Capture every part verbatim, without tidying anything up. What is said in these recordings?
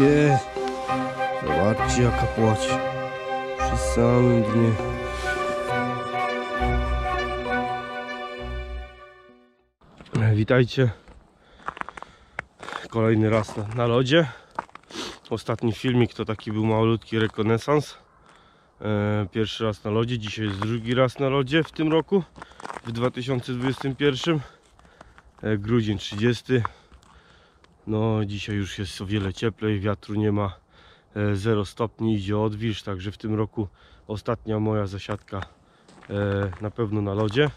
Je! Zobaczcie, jaka płać przy samym dnie. Witajcie kolejny raz na, na lodzie. Ostatni filmik to taki był małolutki rekonesans. E, pierwszy raz na lodzie, dzisiaj jest drugi raz na lodzie w tym roku, w dwa tysiące dwudziestym pierwszym. E, grudzień trzydziesty. No dzisiaj już jest o wiele cieplej, wiatru nie ma, zero stopni, idzie odwilż, także w tym roku ostatnia moja zasiadka na pewno na lodzie,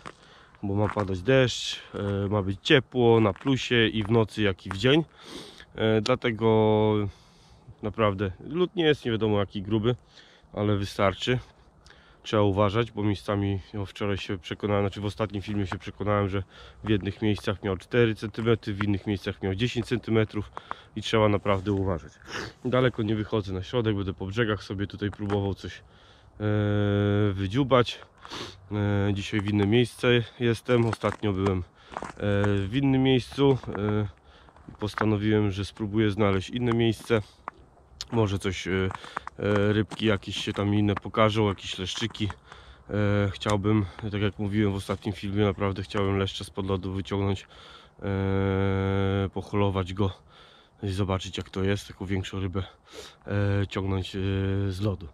bo ma padać deszcz, ma być ciepło na plusie i w nocy, jak i w dzień, dlatego naprawdę lód nie jest nie wiadomo jaki gruby, ale wystarczy, trzeba uważać, bo miejscami wczoraj się przekonałem, znaczy w ostatnim filmie się przekonałem, że w jednych miejscach miał cztery centymetry, w innych miejscach miał dziesięć centymetrów i trzeba naprawdę uważać. Daleko nie wychodzę na środek, będę po brzegach sobie tutaj próbował coś e, wydziubać. E, dzisiaj w inne miejsce jestem, ostatnio byłem e, w innym miejscu. E, postanowiłem, że spróbuję znaleźć inne miejsce. Może coś, e, rybki jakieś się tam inne pokażą, jakieś leszczyki. E, chciałbym, tak jak mówiłem w ostatnim filmie, naprawdę chciałem leszcza spod lodu wyciągnąć, e, poholować go i zobaczyć jak to jest, taką większą rybę e, ciągnąć e, z lodu.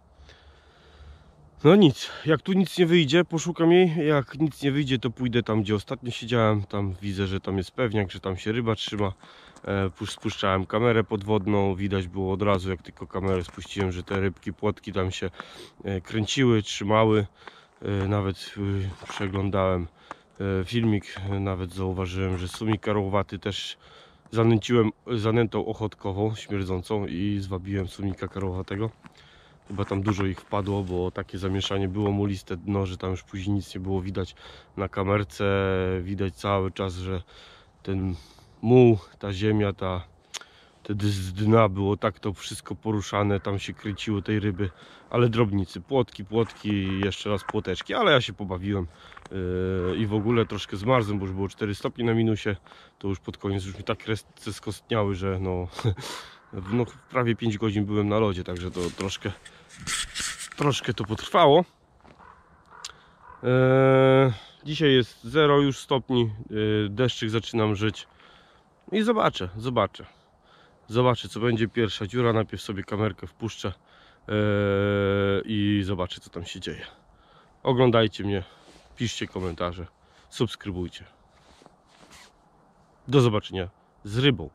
No nic, jak tu nic nie wyjdzie, poszukam jej, jak nic nie wyjdzie, to pójdę tam, gdzie ostatnio siedziałem, tam widzę, że tam jest pewniak, że tam się ryba trzyma. Spuszczałem kamerę podwodną, widać było od razu, jak tylko kamerę spuściłem, że te rybki, płotki tam się kręciły, trzymały. Nawet przeglądałem filmik, nawet zauważyłem, że sumik karłowaty też zanęciłem zanętą ochotkową, śmierdzącą, i zwabiłem sumika karłowatego. Chyba tam dużo ich wpadło, bo takie zamieszanie było, muliste dno, że tam już później nic nie było widać na kamerce. Widać cały czas, że ten muł, ta ziemia, ta, wtedy z dna było tak to wszystko poruszane, tam się kręciło tej ryby, ale drobnicy, płotki, płotki, jeszcze raz płoteczki, ale ja się pobawiłem yy, i w ogóle troszkę zmarzłem, bo już było cztery stopnie na minusie, to już pod koniec już mi tak kresce skostniały, że no, no prawie pięć godzin byłem na lodzie, także to troszkę, troszkę to potrwało. Yy, dzisiaj jest zero już stopni, yy, deszczyk zaczynam żyć. I zobaczę, zobaczę, zobaczę co będzie. Pierwsza dziura, najpierw sobie kamerkę wpuszczę yy, i zobaczę co tam się dzieje. Oglądajcie mnie, piszcie komentarze, subskrybujcie. Do zobaczenia z rybą.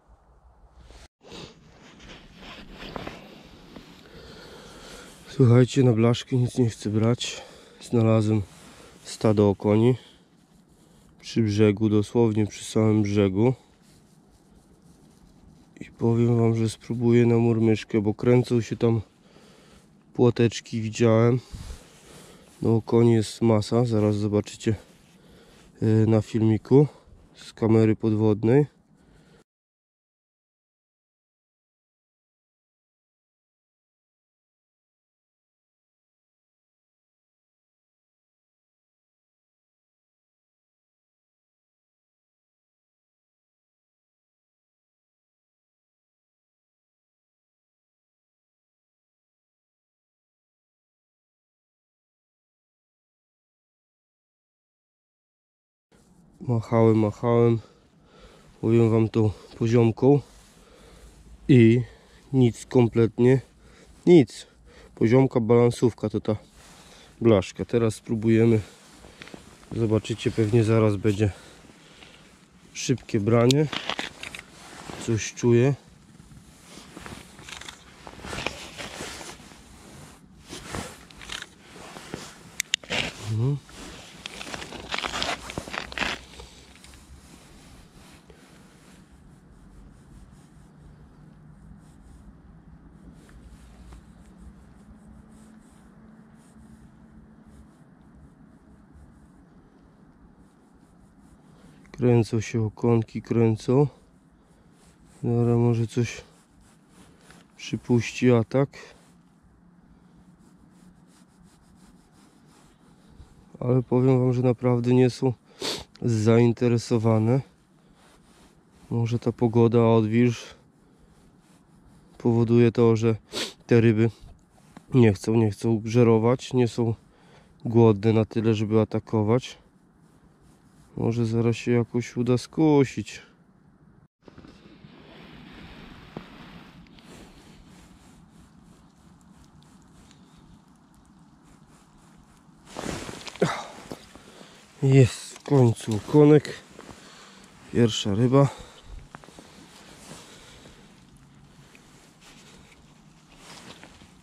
Słuchajcie, na blaszki nic nie chcę brać. Znalazłem stado okoni przy brzegu, dosłownie przy samym brzegu. I powiem wam, że spróbuję na murmyszkę, bo kręcą się tam płoteczki, widziałem. No okoni jest masa, zaraz zobaczycie na filmiku z kamery podwodnej. Machałem, machałem, powiem wam, tą poziomką i nic, kompletnie nic. Poziomka, balansówka to ta blaszka. Teraz spróbujemy, zobaczycie, pewnie zaraz będzie szybkie branie. Coś czuję. Mhm. Kręcą się okonki, kręcą. Dobra, może coś przypuści atak. Ale powiem wam, że naprawdę nie są zainteresowane. Może ta pogoda, odwilż powoduje to, że te ryby nie chcą, nie chcą żerować, nie są głodne na tyle, żeby atakować. Może zaraz się jakoś uda skusić. Jest w końcu konek. Pierwsza ryba.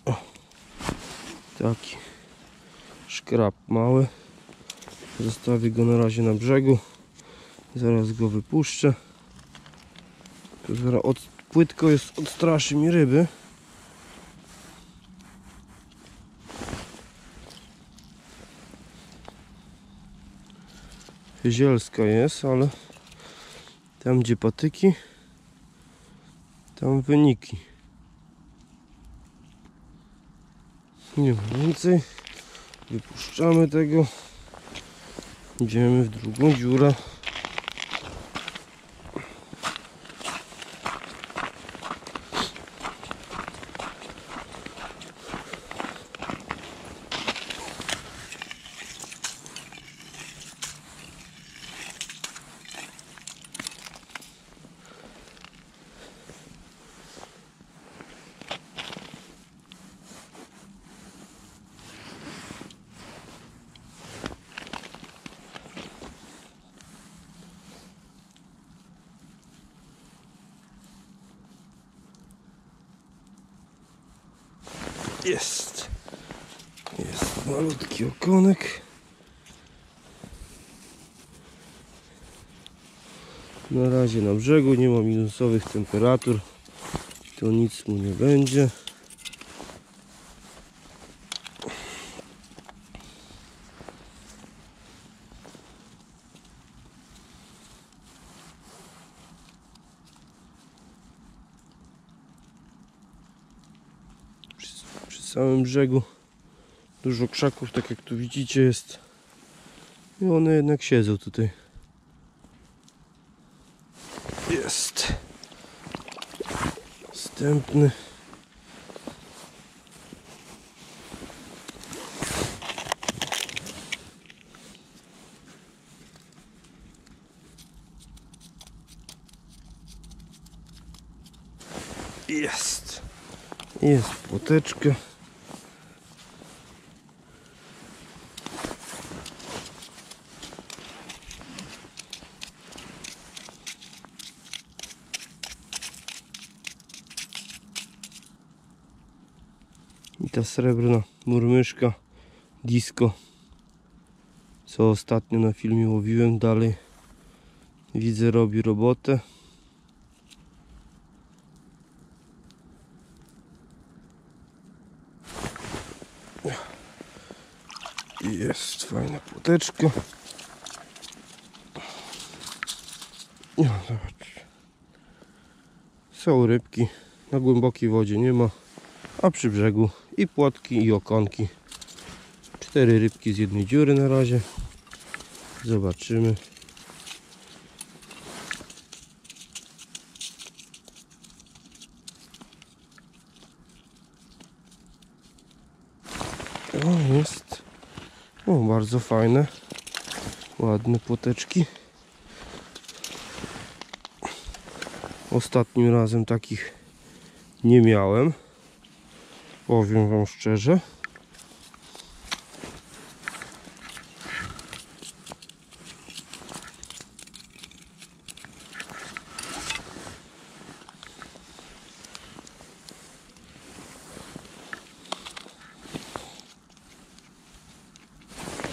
O, taki szkrab mały. Zostawię go na razie na brzegu. Zaraz go wypuszczę. To zaraz od, płytko jest, odstraszy mi ryby. Zielska jest, ale tam gdzie patyki, tam wyniki. Nie ma więcej. Wypuszczamy tego. Idziemy w drugą dziurę. Jest, jest malutki okonek. Na razie na brzegu, nie ma minusowych temperatur, to nic mu nie będzie. W samym brzegu dużo krzaków, tak jak tu widzicie jest, i one jednak siedzą tutaj. Jest następny. Jest, jest płoteczka. I ta srebrna murmyszka disco, co ostatnio na filmie łowiłem, dalej widzę, robi robotę. Jest fajna płoteczka. No, zobacz. Są rybki na głębokiej wodzie, nie ma, a przy brzegu i płotki, i okonki. Cztery rybki z jednej dziury na razie. Zobaczymy. O, jest. O, bardzo fajne. Ładne płoteczki. Ostatnim razem takich nie miałem. Powiem wam szczerze.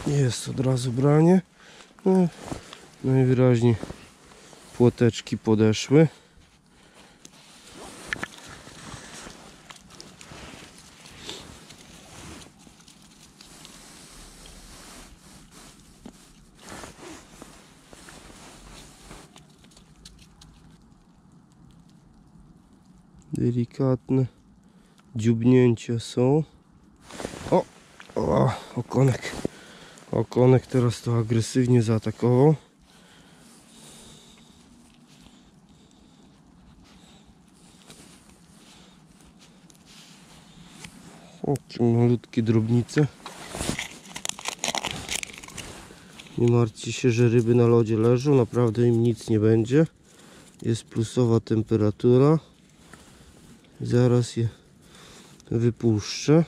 Jest od razu branie. No, najwyraźniej płoteczki podeszły. Delikatne dziubnięcia są. O, o, okonek. Okonek teraz to agresywnie zaatakował. Takie malutkie drobnice. Nie martwcie się, że ryby na lodzie leżą, naprawdę im nic nie będzie. Jest plusowa temperatura. Zaraz je wypuszczę.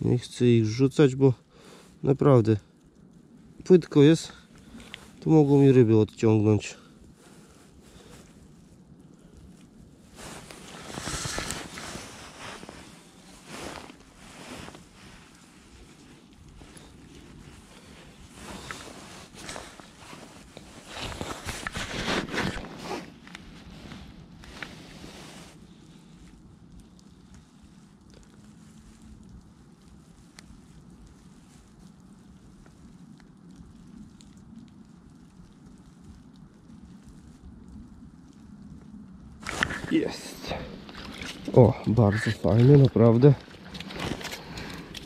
Nie chcę ich rzucać, bo naprawdę płytko jest. Tu mogą mi ryby odciągnąć. Jest. O, bardzo fajny, naprawdę.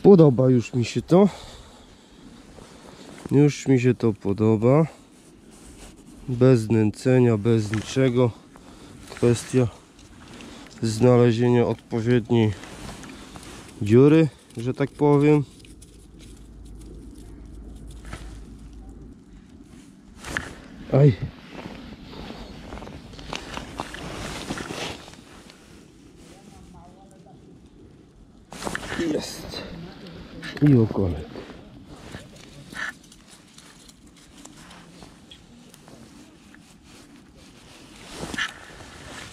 Podoba już mi się to. Już mi się to podoba. Bez nęcenia, bez niczego. Kwestia znalezienia odpowiedniej dziury, że tak powiem. Aj. Jest. I okonek.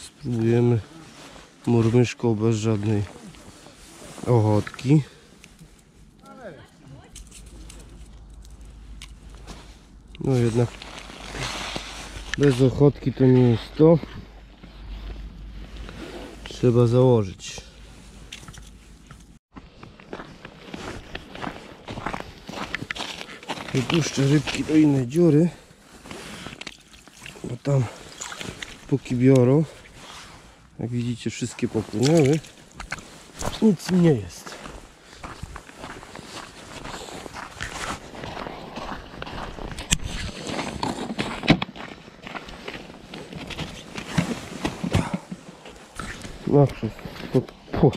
Spróbujemy murmyszką bez żadnej ochotki. No jednak bez ochotki to nie jest to. Trzeba założyć. Wypuszczę rybki do innej dziury, bo tam póki biorą, jak widzicie, wszystkie popłynęły, nic mi nie jest. Na, po,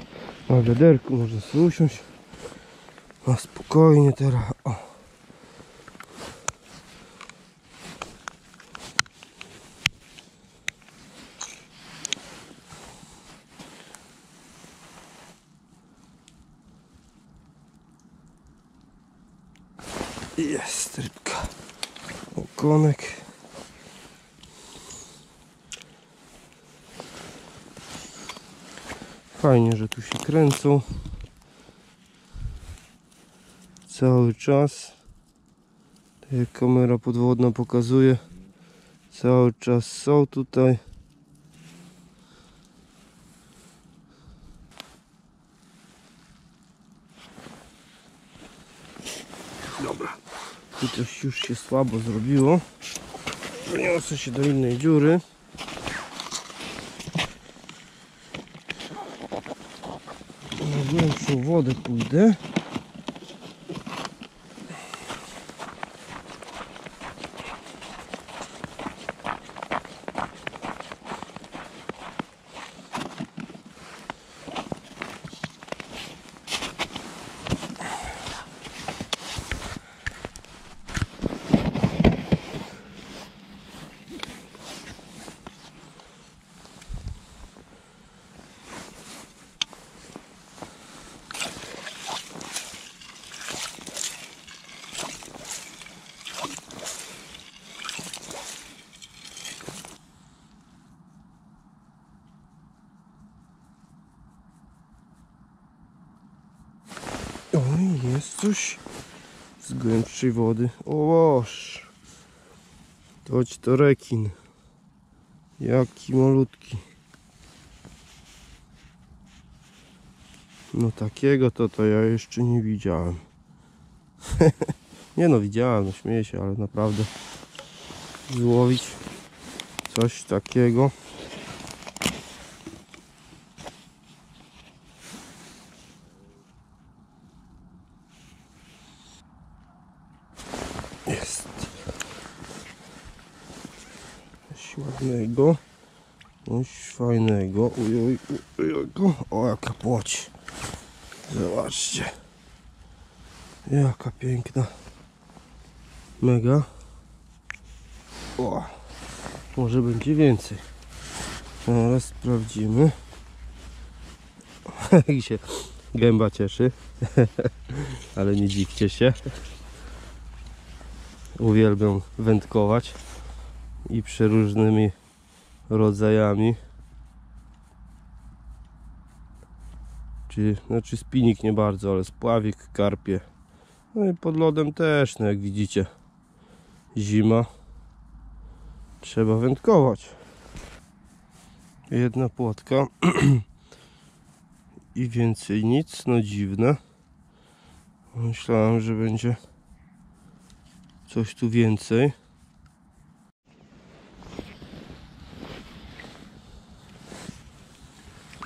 na wiaderku można sobie usiąść, na spokojnie teraz. O. Jest rybka, okonek. Fajnie, że tu się kręcą cały czas, tak jak kamera podwodna pokazuje, cały czas są tutaj. Dobra, tu coś już się słabo zrobiło. Przeniosę się do innej dziury. Na głębszą wodę pójdę. Oj, jest coś z głębszej wody. Oż, toć to rekin. Jaki malutki. No takiego to to ja jeszcze nie widziałem. Nie no, widziałem, no śmieję się, ale naprawdę złowić coś takiego. Jest coś ładnego, coś fajnego. Uj, uj, uj, uj, uj. O, jaka płoć. Zobaczcie, jaka piękna, mega. O, może będzie więcej. Teraz sprawdzimy. Jak się gęba cieszy. Ale nie dziwcie się. Uwielbiam wędkować i przeróżnymi rodzajami. Czy, znaczy spinik nie bardzo, ale spławik, karpie. No i pod lodem też, no jak widzicie, zima. Trzeba wędkować. Jedna płotka i więcej nic, no dziwne. Myślałem, że będzie coś tu więcej.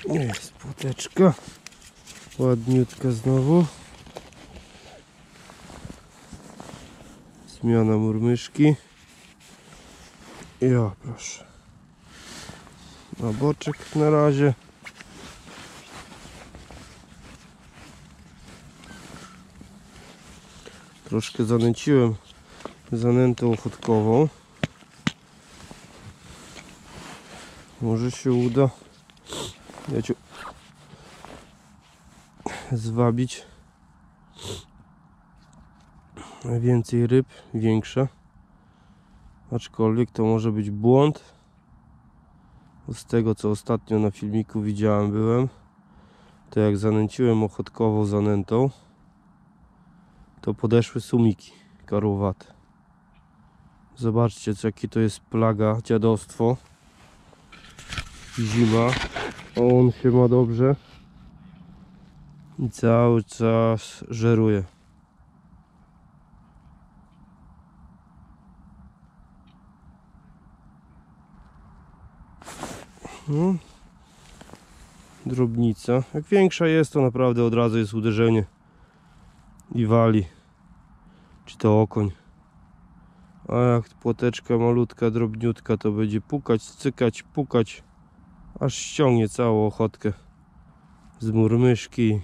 Jest płoteczka. Ładniutka znowu. Zmiana murmyszki. I o, proszę. Na boczek na razie. Troszkę zanęciłem zanętą ochudkową. Może się uda zwabić więcej ryb, większe. Aczkolwiek to może być błąd. Z tego co ostatnio na filmiku widziałem, byłem, to jak zanęciłem ochotkowo zanętą, to podeszły sumiki karłowate. Zobaczcie, jakie to jest plaga, dziadostwo. Zima. On się ma dobrze i cały czas żeruje. No. Drobnica. Jak większa jest, to naprawdę od razu jest uderzenie i wali. Czy to okoń. A jak płoteczka malutka, drobniutka, to będzie pukać, cykać, pukać, aż ściągnie całą ochotkę z murmyszki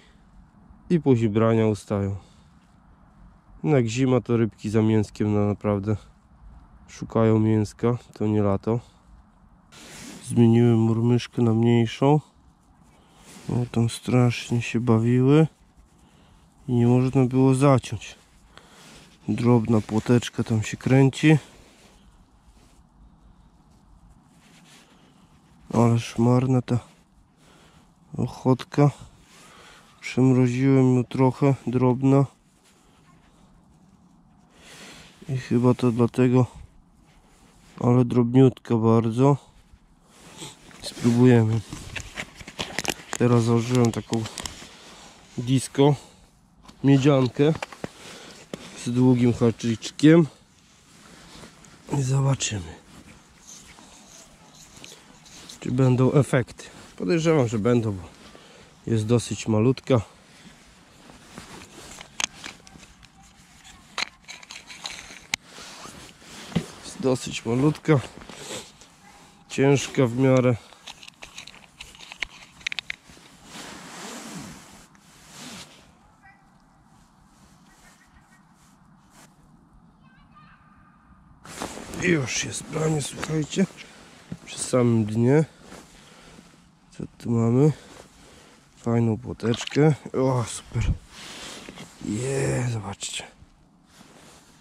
i później brania ustają. No jak zima, to rybki za mięskiem, no naprawdę szukają mięska, to nie lato. Zmieniłem murmyszkę na mniejszą, bo tam strasznie się bawiły i nie można było zaciąć. Drobna płoteczka tam się kręci. Ale szmarna ta ochotka. Przymroziłem ją trochę, drobna. I chyba to dlatego, ale drobniutka bardzo. Spróbujemy. Teraz założyłem taką disco miedziankę z długim haczyczkiem i zobaczymy, czy będą efekty. Podejrzewam, że będą, bo jest dosyć malutka. Jest dosyć malutka, ciężka w miarę. I już jest branie, słuchajcie, przy samym dnie. Co tu mamy? Fajną płoteczkę. O, super. Je, zobaczcie.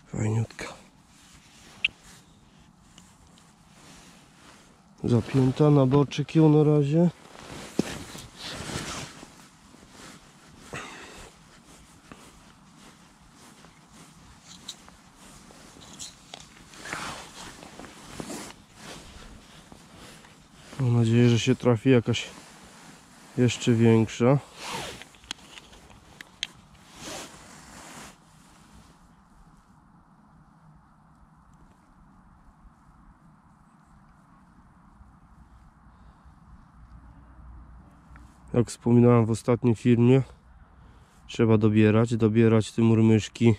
Fajniutka. Zapięta na boczek ją na razie. Mam nadzieję, że się trafi jakaś jeszcze większa. Jak wspominałem w ostatnim filmie, trzeba dobierać, dobierać te murmyszki,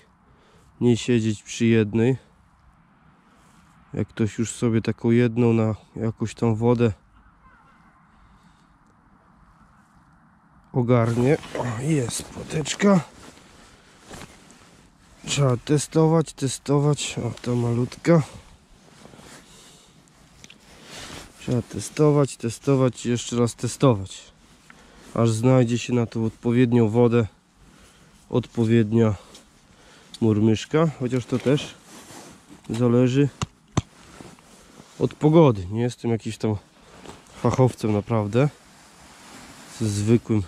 nie siedzieć przy jednej. Jak ktoś już sobie taką jedną na jakąś tam wodę ogarnie. O, jest płoteczka. Trzeba testować, testować. O, to malutka. Trzeba testować, testować i jeszcze raz testować. Aż znajdzie się na to odpowiednią wodę, odpowiednia murmyszka. Chociaż to też zależy od pogody. Nie jestem jakimś tam fachowcem naprawdę. Zwykłym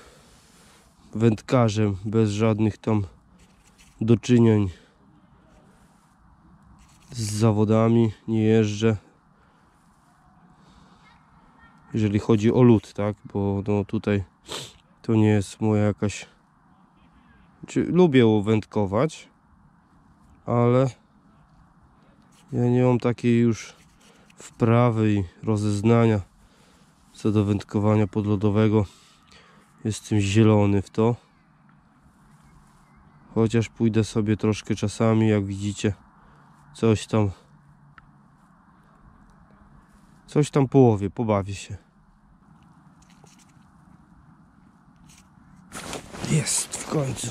wędkarzem, bez żadnych tam do czynień z zawodami, nie jeżdżę, jeżeli chodzi o lód, tak, bo no tutaj to nie jest moja jakaś, znaczy, lubię wędkować, ale ja nie mam takiej już wprawy i rozeznania co do wędkowania podlodowego. Jestem zielony w to, chociaż pójdę sobie troszkę czasami, jak widzicie, coś tam coś tam połowię, pobawię się. Jest w końcu.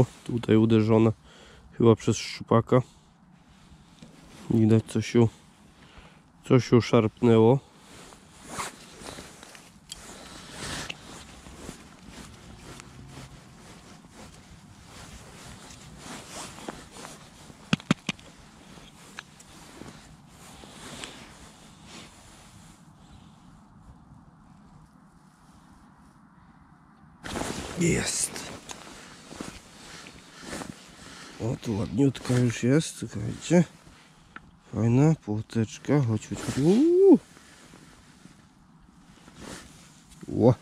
O, tutaj uderzona chyba przez szczupaka. Widać, coś ją, coś ją szarpnęło. Jest. O, tu ładniutka już jest, słuchajcie. Fajna płoteczka, chodź, chodź, chodź. Uuu. Ła.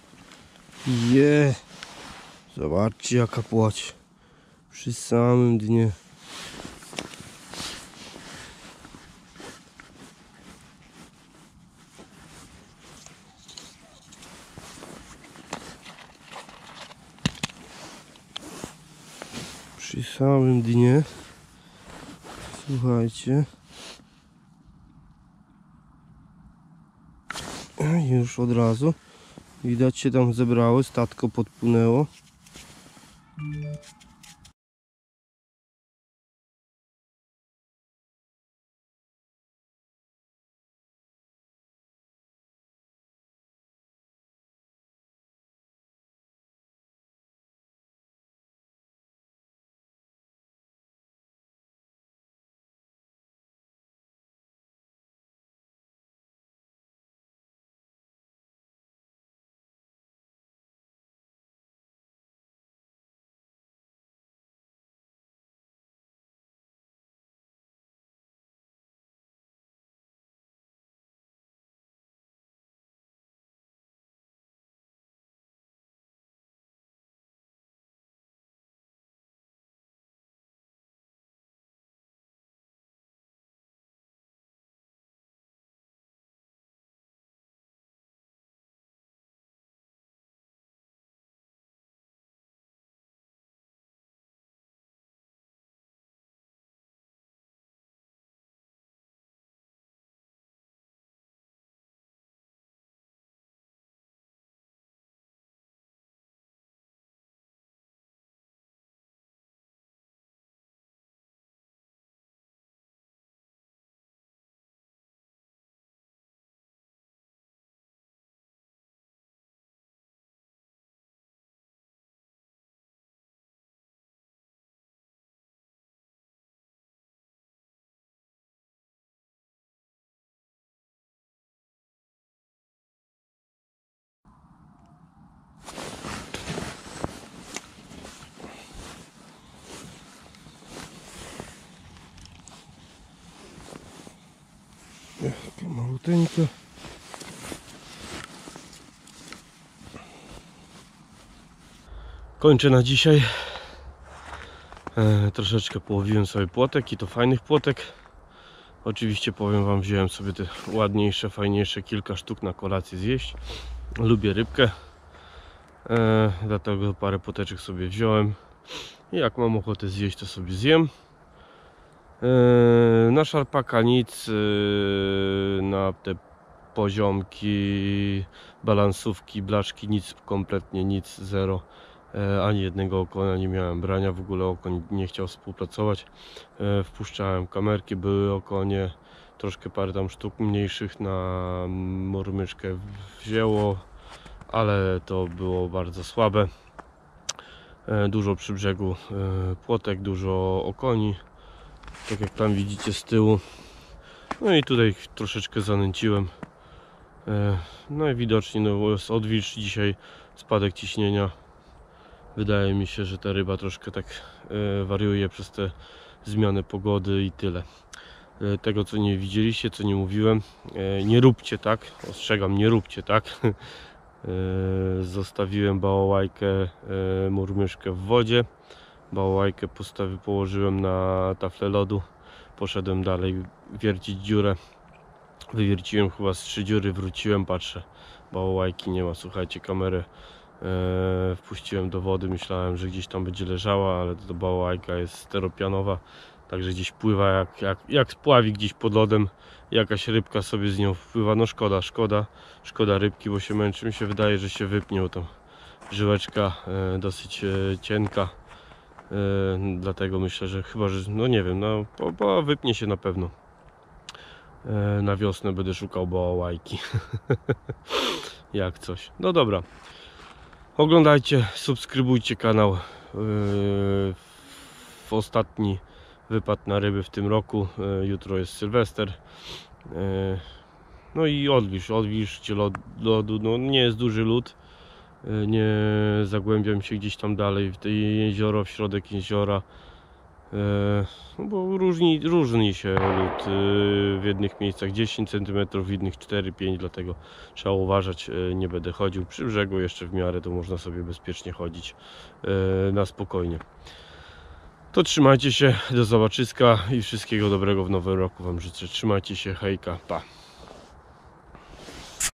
Je. Zobaczcie, jaka płać. Przy samym dnie. Przy samym dnie, słuchajcie, już od razu widać, się tam zebrały, statko podpłynęło. żółteńka. Kończę na dzisiaj. E, troszeczkę połowiłem sobie płotek i to fajnych płotek. Oczywiście powiem wam, wziąłem sobie te ładniejsze, fajniejsze kilka sztuk na kolację zjeść. Lubię rybkę, e, dlatego parę płoteczek sobie wziąłem. Jak mam ochotę zjeść, to sobie zjem. Yy, na szarpaka nic, yy, na te poziomki, balansówki, blaszki nic, kompletnie nic, zero. Yy, ani jednego okona nie miałem brania, w ogóle okoń nie chciał współpracować. Yy, wpuszczałem kamerki, były okonie, troszkę parę tam sztuk mniejszych na mormyszkę wzięło, ale to było bardzo słabe. Yy, dużo przy brzegu yy, płotek, dużo okoni. Tak jak tam widzicie z tyłu. No i tutaj troszeczkę zanęciłem. No i widocznie no jest odwilż dzisiaj, spadek ciśnienia. Wydaje mi się, że ta ryba troszkę tak wariuje przez te zmiany pogody i tyle. Tego, co nie widzieliście, co nie mówiłem, nie róbcie tak. Ostrzegam, nie róbcie tak. Zostawiłem bałałajkę, murmyszkę w wodzie. Bałajkę postawy położyłem na taflę lodu, poszedłem dalej wiercić dziurę, wywierciłem chyba z trzy dziury, wróciłem, patrzę, bałajki nie ma, słuchajcie, kamerę e, wpuściłem do wody, myślałem, że gdzieś tam będzie leżała, ale to bałajka jest steropianowa, także gdzieś pływa, jak, jak, jak spławi gdzieś pod lodem, jakaś rybka sobie z nią wpływa, no szkoda, szkoda, szkoda rybki, bo się męczy, mi się wydaje, że się wypnie, tam żyłeczka e, dosyć e, cienka. Yy, dlatego myślę, że chyba, że no nie wiem, no bo, bo wypnie się na pewno. Yy, na wiosnę będę szukał bałajki. Jak coś. No dobra. Oglądajcie, subskrybujcie kanał. Yy, w ostatni wypad na ryby w tym roku. Yy, jutro jest Sylwester. Yy, no i odwisz, odwiszcie lod, lodu. No nie jest duży lód. Nie zagłębiam się gdzieś tam dalej w te jezioro, w środek jeziora, bo różni, różni się lód, w jednych miejscach dziesięć centymetrów, w innych cztery, pięć, dlatego trzeba uważać, nie będę chodził przy brzegu, jeszcze w miarę to można sobie bezpiecznie chodzić na spokojnie. To trzymajcie się, do zobaczyska i wszystkiego dobrego w nowym roku wam życzę, trzymajcie się, hejka, pa!